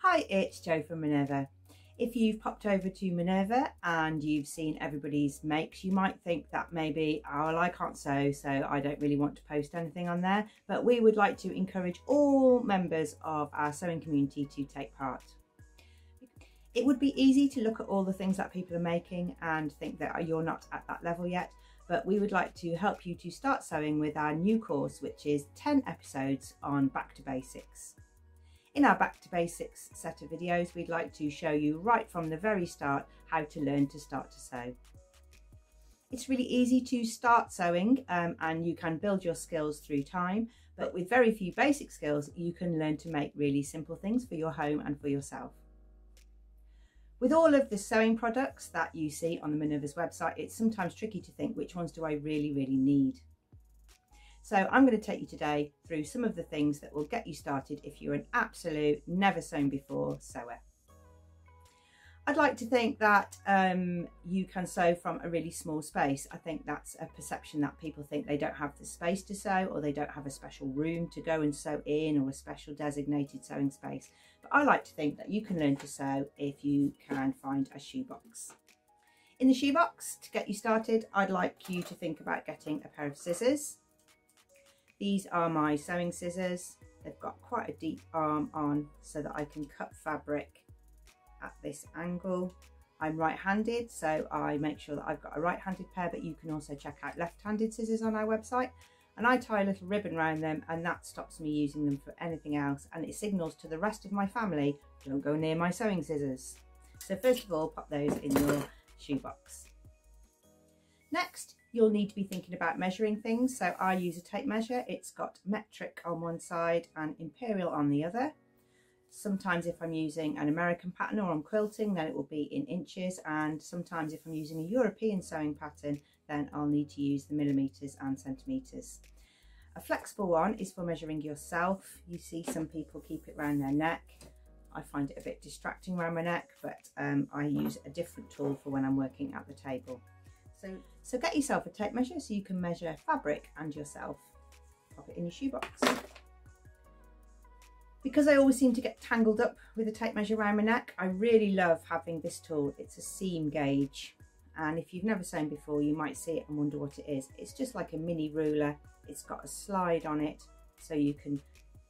Hi, it's Jo from Minerva. If you've popped over to Minerva and you've seen everybody's makes, you might think that maybe, oh, well, I can't sew, so I don't really want to post anything on there. But we would like to encourage all members of our sewing community to take part. It would be easy to look at all the things that people are making and think that you're not at that level yet, but we would like to help you to start sewing with our new course, which is 10 episodes on Back to Basics. In our Back to Basics set of videos, we'd like to show you right from the very start how to learn to start to sew. It's really easy to start sewing and you can build your skills through time, but with very few basic skills, you can learn to make really simple things for your home and for yourself. With all of the sewing products that you see on the Minerva's website, it's sometimes tricky to think, which ones do I really, really need? So I'm going to take you today through some of the things that will get you started if you're an absolute never sewn before sewer. I'd like to think that you can sew from a really small space. I think that's a perception that people think they don't have the space to sew, or they don't have a special room to go and sew in, or a special designated sewing space. But I like to think that you can learn to sew if you can find a shoebox. In the shoebox, to get you started, I'd like you to think about getting a pair of scissors. These are my sewing scissors. They've got quite a deep arm on so that I can cut fabric at this angle. I'm right-handed, so I make sure that I've got a right-handed pair, but you can also check out left-handed scissors on our website. And I tie a little ribbon around them, and that stops me using them for anything else, and it signals to the rest of my family, don't go near my sewing scissors. So first of all, pop those in your shoebox. Next, you'll need to be thinking about measuring things. So I use a tape measure. It's got metric on one side and imperial on the other. Sometimes if I'm using an American pattern or I'm quilting, then it will be in inches, and sometimes if I'm using a European sewing pattern, then I'll need to use the millimetres and centimetres. A flexible one is for measuring yourself. You see some people keep it around their neck. I find it a bit distracting around my neck, but I use a different tool for when I'm working at the table. So get yourself a tape measure so you can measure fabric and yourself. Pop it in your shoebox. Because I always seem to get tangled up with a tape measure around my neck, I really love having this tool. It's a seam gauge, and if you've never sewn before, you might see it and wonder what it is. It's just like a mini ruler. It's got a slide on it, so you can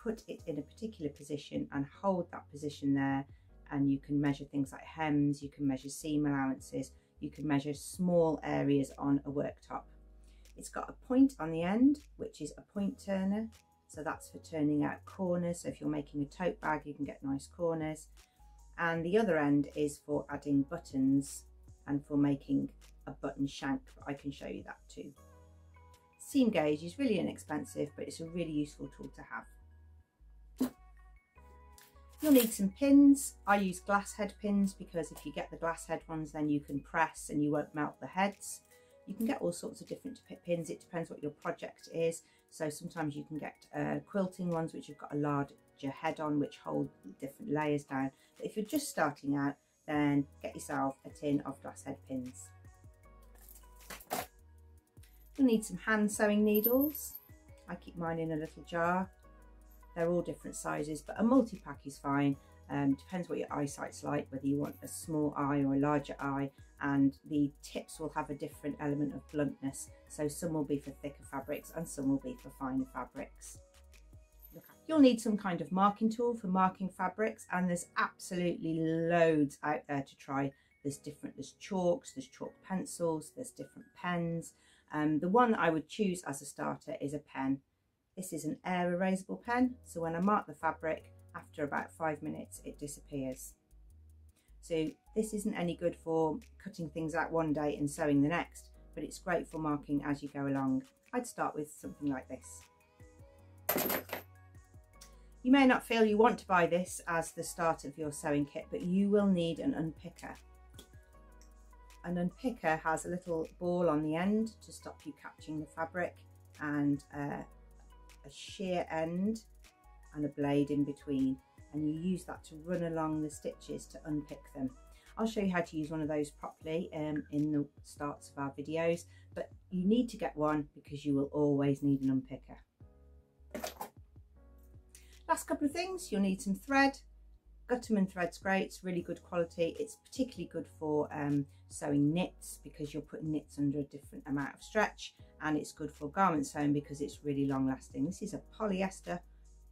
put it in a particular position and hold that position there, and you can measure things like hems, you can measure seam allowances, you can measure small areas on a worktop. It's got a point on the end, which is a point turner. So that's for turning out corners. So if you're making a tote bag, you can get nice corners. And the other end is for adding buttons and for making a button shank. I can show you that too. Seam gauge is really inexpensive, but it's a really useful tool to have. You'll need some pins. I use glass head pins because if you get the glass head ones, then you can press and you won't melt the heads. You can get all sorts of different pins. It depends what your project is. So sometimes you can get quilting ones which have got a larger head on, which hold different layers down. But if you're just starting out, then get yourself a tin of glass head pins. You'll need some hand sewing needles. I keep mine in a little jar. They're all different sizes, but a multi-pack is fine. Depends what your eyesight's like, whether you want a small eye or a larger eye, and the tips will have a different element of bluntness, so some will be for thicker fabrics and some will be for finer fabrics. You'll need some kind of marking tool for marking fabrics, and there's absolutely loads out there to try. There's chalks, there's chalk pencils, there's different pens. The one that I would choose as a starter is a pen. This is an air erasable pen, so when I mark the fabric, after about 5 minutes, it disappears. So this isn't any good for cutting things out one day and sewing the next, but it's great for marking as you go along. I'd start with something like this. You may not feel you want to buy this as the start of your sewing kit, but you will need an unpicker. An unpicker has a little ball on the end to stop you catching the fabric, and a shear end and a blade in between, and you use that to run along the stitches to unpick them. I'll show you how to use one of those properly in the starts of our videos, but you need to get one because you will always need an unpicker. Last couple of things, you'll need some thread. Gutermann thread's great, it's really good quality. It's particularly good for sewing knits because you're putting knits under a different amount of stretch, and it's good for garment sewing because it's really long lasting. This is a polyester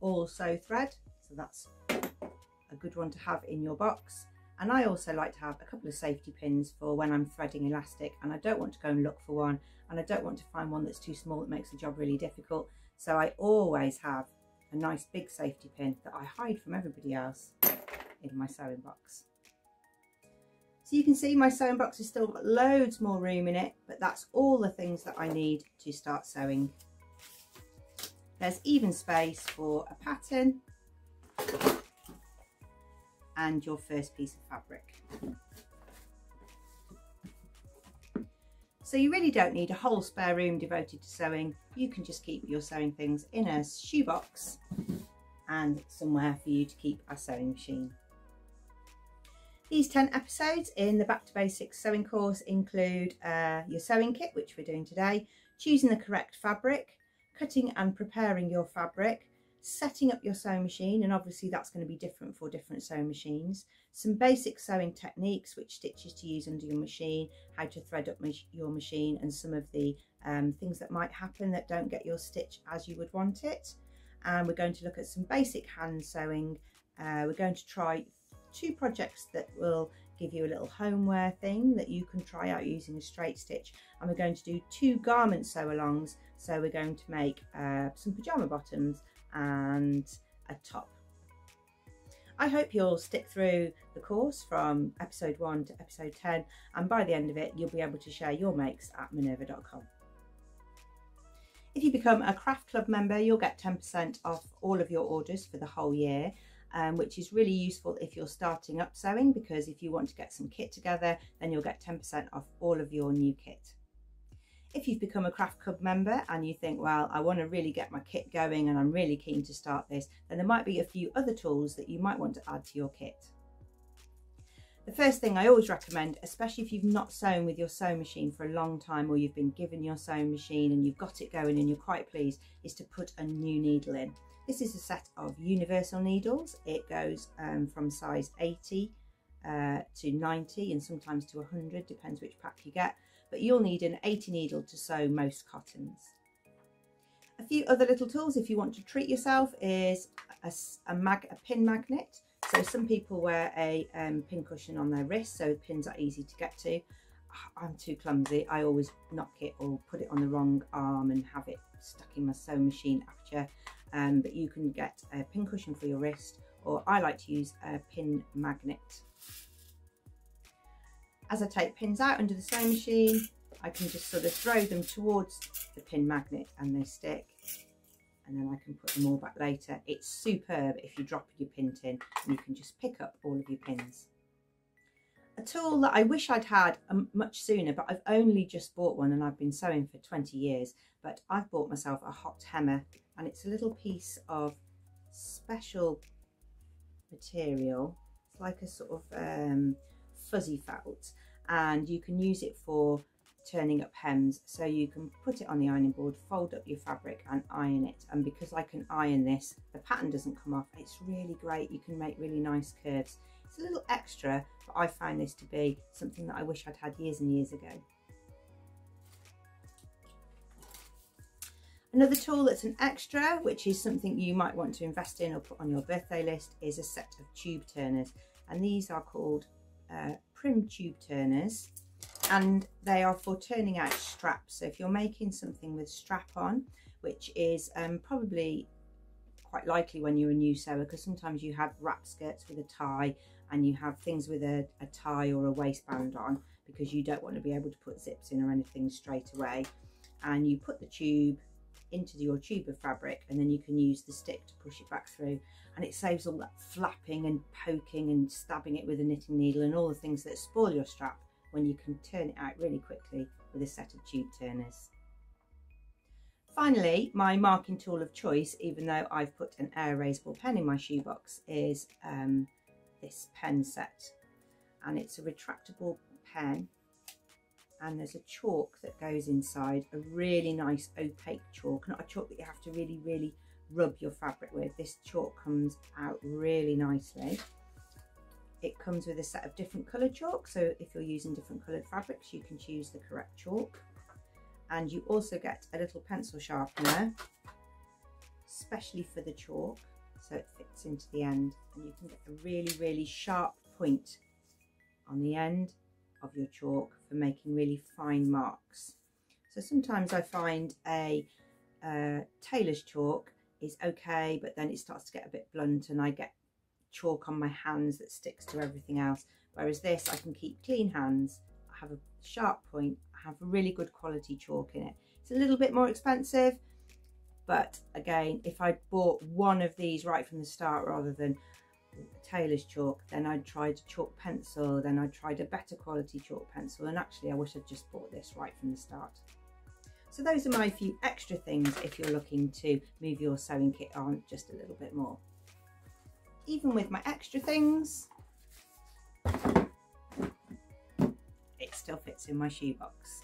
all sew thread, so that's a good one to have in your box. And I also like to have a couple of safety pins for when I'm threading elastic and I don't want to go and look for one, and I don't want to find one that's too small that makes the job really difficult. So I always have a nice big safety pin that I hide from everybody else in my sewing box. So you can see my sewing box has still got loads more room in it, but that's all the things that I need to start sewing. There's even space for a pattern and your first piece of fabric. So you really don't need a whole spare room devoted to sewing. You can just keep your sewing things in a shoebox and somewhere for you to keep a sewing machine. These 10 episodes in the Back to Basics sewing course include your sewing kit, which we're doing today, choosing the correct fabric, cutting and preparing your fabric, setting up your sewing machine, and obviously that's going to be different for different sewing machines, some basic sewing techniques, which stitches to use under your machine, how to thread up your machine, and some of the things that might happen that don't get your stitch as you would want it. And we're going to look at some basic hand sewing. We're going to try 2 projects that will give you a little homeware thing that you can try out using a straight stitch, and we're going to do 2 garment sew alongs. So we're going to make some pajama bottoms and a top. I hope you'll stick through the course from episode 1 to episode 10, and by the end of it you'll be able to share your makes at minerva.com. If you become a Craft Club member, you'll get 10% off all of your orders for the whole year, which is really useful if you're starting up sewing, because if you want to get some kit together, then you'll get 10% off all of your new kit. If you've become a Craft Club member and you think, well, I want to really get my kit going and I'm really keen to start this, then there might be a few other tools that you might want to add to your kit. The first thing I always recommend, especially if you've not sewn with your sewing machine for a long time, or you've been given your sewing machine and you've got it going and you're quite pleased, is to put a new needle in. This is a set of universal needles. It goes from size 80 to 90 and sometimes to 100, depends which pack you get. But you'll need an 80 needle to sew most cottons. A few other little tools if you want to treat yourself is a pin magnet. So some people wear a pin cushion on their wrist, so pins are easy to get to. I'm too clumsy, I always knock it or put it on the wrong arm and have it stuck in my sewing machine aperture. But you can get a pin cushion for your wrist, or I like to use a pin magnet. As I take pins out under the sewing machine, I can just sort of throw them towards the pin magnet and they stick, and then I can put them all back later. It's superb if you drop your pin tin and you can just pick up all of your pins. A tool that I wish I'd had much sooner, but I've only just bought one and I've been sewing for 20 years, but I've bought myself a hot hemmer, and it's a little piece of special material. It's like a sort of fuzzy felt, and you can use it for turning up hems. So you can put it on the ironing board, fold up your fabric and iron it, and because I can iron this, the pattern doesn't come off. It's really great, you can make really nice curves. It's a little extra, but I find this to be something that I wish I'd had years and years ago. Another tool that's an extra, which is something you might want to invest in or put on your birthday list, is a set of tube turners, and these are called prim tube turners, and they are for turning out straps. So if you're making something with strap on, which is probably quite likely when you're a new sewer, because sometimes you have wrap skirts with a tie and you have things with a tie or a waistband on, because you don't want to be able to put zips in or anything straight away, and you put the tube into your tube of fabric and then you can use the stick to push it back through, and it saves all that flapping and poking and stabbing it with a knitting needle and all the things that spoil your strap when you can turn it out really quickly with a set of tube turners. Finally, my marking tool of choice, even though I've put an air erasable pen in my shoebox, is this pen set, and it's a retractable pen, and there's a chalk that goes inside, a really nice opaque chalk, not a chalk that you have to really rub your fabric with. This chalk comes out really nicely. It comes with a set of different colour chalk, so if you're using different coloured fabrics you can choose the correct chalk. And you also get a little pencil sharpener, especially for the chalk, so it fits into the end, and you can get a really, really sharp point on the end of your chalk for making really fine marks. So sometimes I find a tailor's chalk is okay, but then it starts to get a bit blunt and I get chalk on my hands that sticks to everything else, whereas this I can keep clean hands, I have a sharp point, I have a really good quality chalk in it. It's a little bit more expensive, but again, if I bought one of these right from the start rather than a tailor's chalk, then I tried chalk pencil, then I tried a better quality chalk pencil, and actually I wish I'd just bought this right from the start. So those are my few extra things if you're looking to move your sewing kit on just a little bit more. Even with my extra things, it still fits in my shoebox.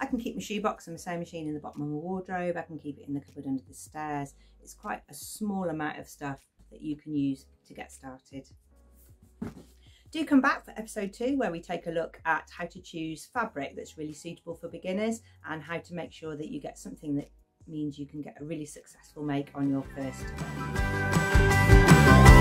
I can keep my shoebox and my sewing machine in the bottom of my wardrobe. I can keep it in the cupboard under the stairs. It's quite a small amount of stuff that you can use to get started. Do come back for episode 2, where we take a look at how to choose fabric that's really suitable for beginners and how to make sure that you get something that means you can get a really successful make on your first one.